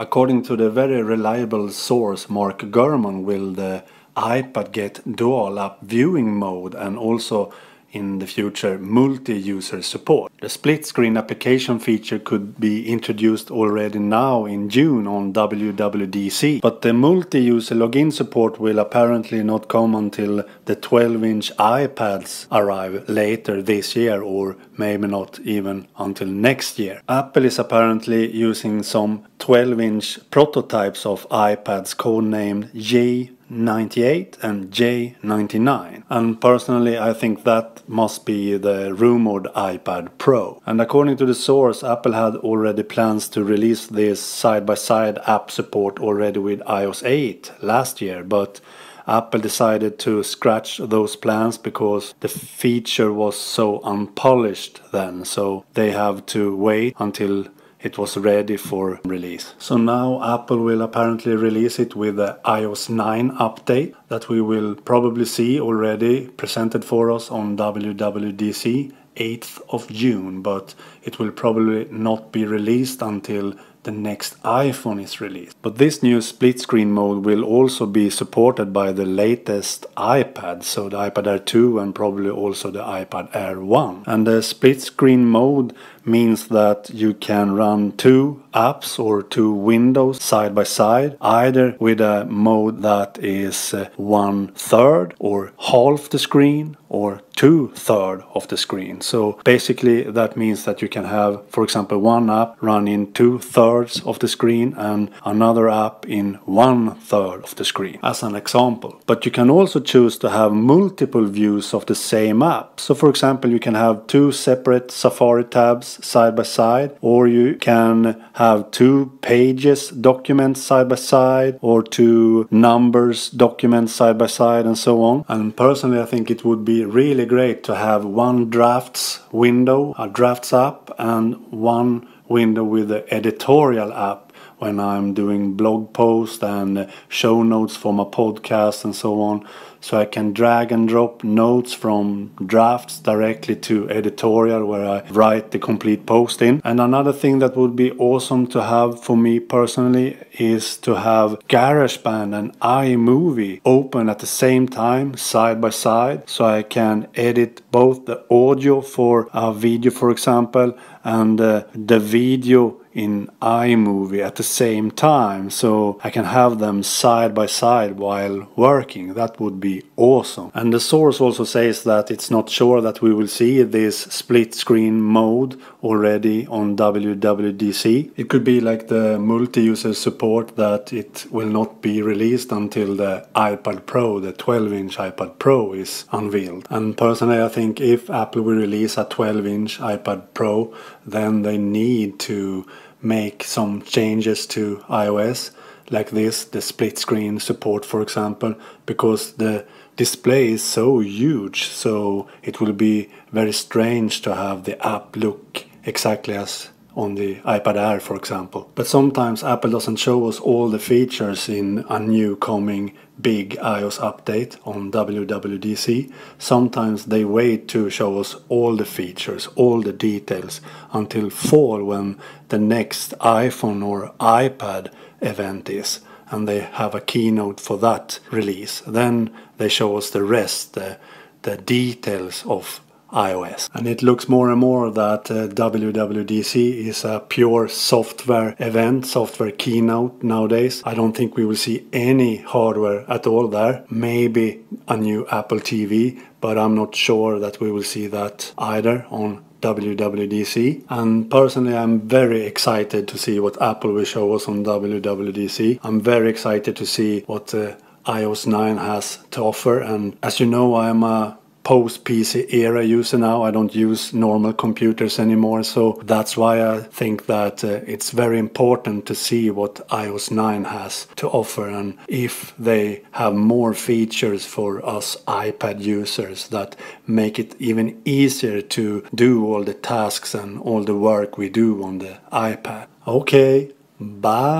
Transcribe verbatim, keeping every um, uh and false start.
According to the very reliable source Mark Gurman, will the iPad get dual app viewing mode and also in the future multi-user support? The split screen application feature could be introduced already now in June on W W D C, but the multi-user login support will apparently not come until the twelve inch iPads arrive later this year, or maybe not even until next year. Apple is apparently using some twelve inch prototypes of iPads codenamed J ninety-eight and J ninety-nine, and personally I think that must be the rumored iPad Pro. And according to the source, Apple had already plans to release this side-by-side app support already with i O S eight last year, but Apple decided to scratch those plans because the feature was so unpolished then, so they have to wait until it was ready for release. So now Apple will apparently release it with the i O S nine update that we will probably see already presented for us on W W D C eighth of June, but it will probably not be released until the next iPhone is released. But this new split screen mode will also be supported by the latest iPad, so the iPad Air two and probably also the iPad Air one. And the split screen mode means that you can run two apps or two windows side by side, either with a mode that is one third or half the screen or two third of the screen. So basically that means that you can have, for example, one app run in two thirds of the screen and another app in one third of the screen, as an example. But you can also choose to have multiple views of the same app. So for example, you can have two separate Safari tabs side by side, or you can have two pages documents side by side, or two numbers documents side by side, and so on. And personally I think it would be really great to have one drafts window, a drafts app, and one window with the editorial app when I'm doing blog posts and show notes for my podcast and so on. So I can drag and drop notes from drafts directly to editorial, where I write the complete post in. And another thing that would be awesome to have for me personally is to have GarageBand and iMovie open at the same time, side by side, so I can edit both the audio for a video, for example, and uh, the video in iMovie at the same time, so I can have them side by side while working. That would be awesome. And the source also says that it's not sure that we will see this split screen mode already on W W D C. It could be like the multi-user support, that it will not be released until the iPad Pro, the twelve inch iPad Pro, is unveiled. And personally I think if Apple will release a twelve inch iPad Pro, then they need to make some changes to iOS, like this, the split screen support for example, because the display is so huge, so it will be very strange to have the app look exactly as on the iPad Air, for example. But sometimes Apple doesn't show us all the features in a new coming big iOS update on W W D C. Sometimes they wait to show us all the features, all the details, until fall, when the next iPhone or iPad event is, and they have a keynote for that release. Then they show us the rest, the, the details of iOS. And it looks more and more that uh, W W D C is a pure software event, software keynote nowadays. I don't think we will see any hardware at all there. Maybe a new Apple T V, but I'm not sure that we will see that either on W W D C. And personally I'm very excited to see what Apple will show us on W W D C. I'm very excited to see what uh, i O S nine has to offer. And as you know, I'm a post-P C era user now. I don't use normal computers anymore, so that's why I think that uh, it's very important to see what i O S nine has to offer, and if they have more features for us iPad users that make it even easier to do all the tasks and all the work we do on the iPad. Okay, bye!